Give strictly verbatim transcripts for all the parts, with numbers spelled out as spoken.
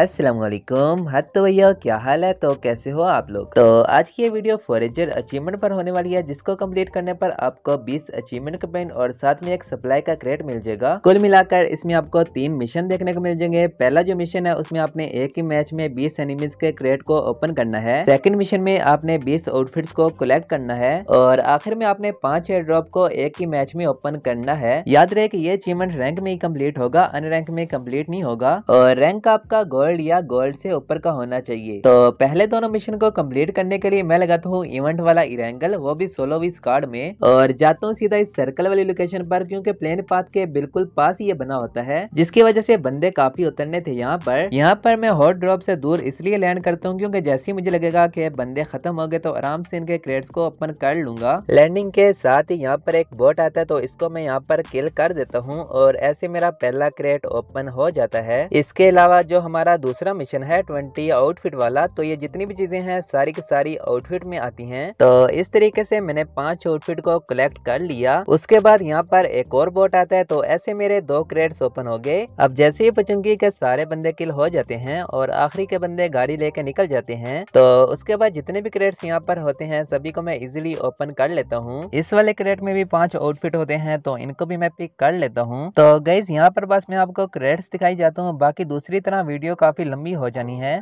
अस्सलामुअलैकुम। हाँ तो भैया क्या हाल है, तो कैसे हो आप लोग। तो आज की ये वीडियो फोरेजर अचीवमेंट पर होने वाली है, जिसको कंप्लीट करने पर आपको बीस अचीवमेंट कम्पेन और साथ में एक सप्लाई का क्रेट मिल जाएगा। कुल मिलाकर इसमें आपको तीन मिशन देखने को मिल जाएंगे। पहला जो मिशन है उसमें आपने एक ही मैच में बीस एनिमीज के क्रेट को ओपन करना है। सेकेंड मिशन में आपने बीस आउटफिट्स को कलेक्ट करना है और आखिर में आपने पांच एयर ड्रॉप को एक ही मैच में ओपन करना है। याद रहे की ये अचीवमेंट रैंक में ही कम्प्लीट होगा, अन रैंक में कम्प्लीट नहीं होगा और रैंक आपका गोल्ड या गोल्ड से ऊपर का होना चाहिए। तो पहले दोनों मिशन को कंप्लीट करने के लिए मैं लगाता हूँ इवेंट वाला इरेंगल, वो भी सोलो विस कार्ड में, और जाता हूँ सीधा इस सर्कल वाली लोकेशन पर, क्योंकि प्लेन पाथ के बिल्कुल पास ये बना होता है, जिसकी वजह से बंदे काफी उतरने थे यहाँ पर। यहाँ पर मैं हॉट ड्रॉप से दूर इसलिए लैंड करता हूँ क्योंकि जैसे ही मुझे लगेगा कि बंदे खत्म हो गए तो आराम से इनके क्रेट्स को ओपन कर लूंगा। लैंडिंग के साथ ही यहाँ पर एक बोट आता है तो इसको मैं यहाँ पर किल कर देता हूँ और ऐसे मेरा पहला क्रेट ओपन हो जाता है। इसके अलावा जो हमारा दूसरा मिशन है बीस आउटफिट वाला, तो ये जितनी भी चीजें हैं सारी की सारी आउटफिट में आती हैं। तो इस तरीके से मैंने पांच आउटफिट को कलेक्ट कर लिया। उसके बाद यहाँ पर एक और बोट आता है तो ऐसे मेरे दो क्रेट्स ओपन हो गए। अब जैसे ही पचंगी के सारे बंदे किल हो जाते हैं और आखिरी के बंदे गाड़ी लेके निकल जाते हैं, तो उसके बाद जितने भी क्रेट्स यहाँ पर होते हैं सभी को मैं इजिली ओपन कर लेता हूँ। इस वाले क्रेट में भी पांच आउटफिट होते हैं तो इनको भी मैं पिक कर लेता हूँ। तो गाइस यहाँ पर बस मैं आपको क्रेट्स दिखाई जाता हूँ, बाकी दूसरी तरह वीडियो काफी लंबी हो जानी है।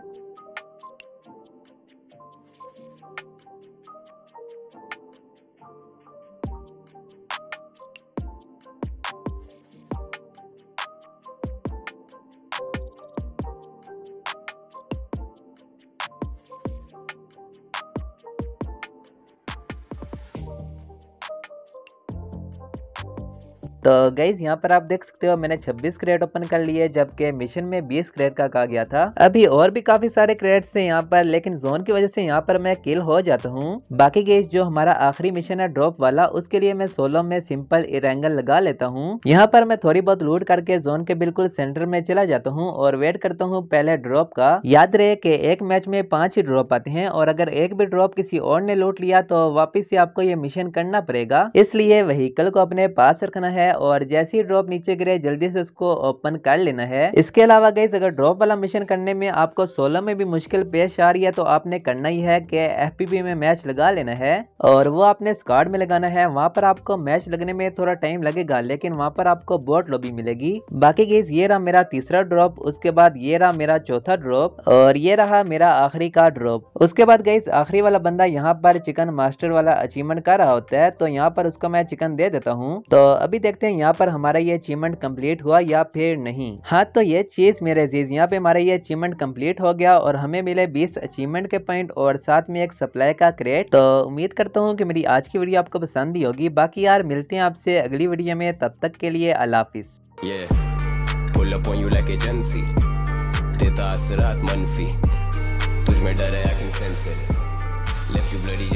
तो गाइज यहाँ पर आप देख सकते हो मैंने छब्बीस क्रेट ओपन कर लिए, जबकि मिशन में बीस क्रेट का कहा गया था। अभी और भी काफी सारे क्रेट्स हैं यहाँ पर, लेकिन जोन की वजह से यहाँ पर मैं किल हो जाता हूँ। बाकी गाइज जो हमारा आखिरी मिशन है ड्रॉप वाला, उसके लिए मैं सोलो में सिंपल इरेंगल लगा लेता हूँ। यहाँ पर मैं थोड़ी बहुत लूट करके जोन के बिल्कुल सेंटर में चला जाता हूँ और वेट करता हूँ पहले ड्रॉप का। याद रहे की एक मैच में पांच ही ड्रॉप आते हैं और अगर एक भी ड्रॉप किसी और ने लूट लिया तो वापिस से आपको ये मिशन करना पड़ेगा, इसलिए व्हीकल को अपने पास रखना है और जैसे ही ड्रॉप नीचे गिरे जल्दी से उसको ओपन कर लेना है। इसके अलावा गाइस अगर ड्रॉप वाला मिशन करने में आपको सोलह में भी मुश्किल पेश आ रही है तो आपने करना ही है कि एफपीपी में मैच लगा लेना है और वो आपने स्क्वाड में लगाना है। वहाँ पर आपको मैच लगने में थोड़ा टाइम लगेगा, लेकिन वहाँ पर आपको बोट लॉबी मिलेगी। बाकी गाइस ये रहा मेरा तीसरा ड्रॉप, उसके बाद ये रहा मेरा चौथा ड्रॉप और ये रहा मेरा आखिरी का ड्रॉप। उसके बाद गाइस आखिरी वाला बंदा यहाँ पर चिकन मास्टर वाला अचीवमेंट कर रहा होता है तो यहाँ पर उसको मैं चिकन दे देता हूँ। तो अभी देखते हैं यहाँ पर हमारा ये अचीवमेंट कंप्लीट हुआ या फिर नहीं। हाँ तो ये चीज मेरे अजीज, यहाँ पे हमारा ये अचीवमेंट कंप्लीट हो गया और हमें मिले बीस अचीवमेंट के पॉइंट और साथ में एक सप्लाई का क्रेट। तो उम्मीद करता हूँ कि मेरी आज की वीडियो आपको पसंद ही होगी। बाकी यार मिलते हैं आपसे अगली वीडियो में, तब तक के लिए अल्लाह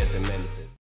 हाफिज।